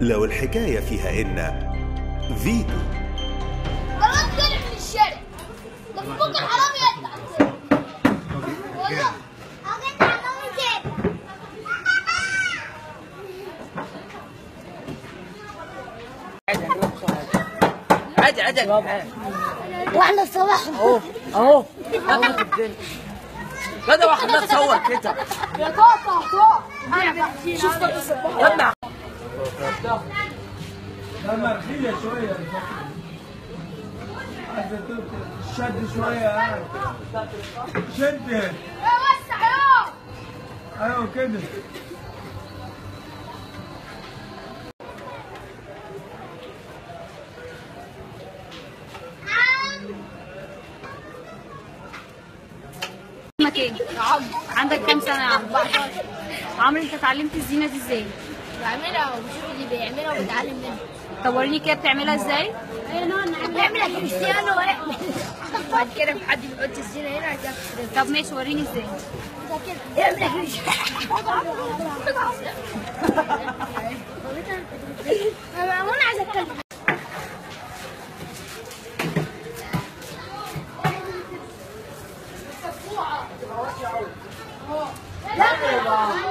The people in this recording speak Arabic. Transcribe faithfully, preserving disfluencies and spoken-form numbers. لو الحكاية فيها إن فيتو قررت طلع من الشارع. ده فكك حرامي يا انت. والله أجيت حرامي تاني. عدل عدل واحنا صباحنا اهو اهو اهو الدنيا. غدا واحنا نتصور كده. يا طاطا طاطا شوف طاطا صباحنا. لما رخية شوية شد شوية شد ايه وسع اهو ايوه كده عمك ايه؟ عندك كام سنة يا عم؟ عمرو انت اتعلمت الزينة دي ازاي؟ بعملها وبشوف اللي بيعملها وبتعلم منها. طب وريني كده بتعملها ازاي؟ بتعملها كريستيانو واعمل بعد كده حد بيحط الزينه هنا هتاخد. طب ماشي وريني ازاي؟ كده اعملها كريستيانو. انا عايزه اتكلم. لا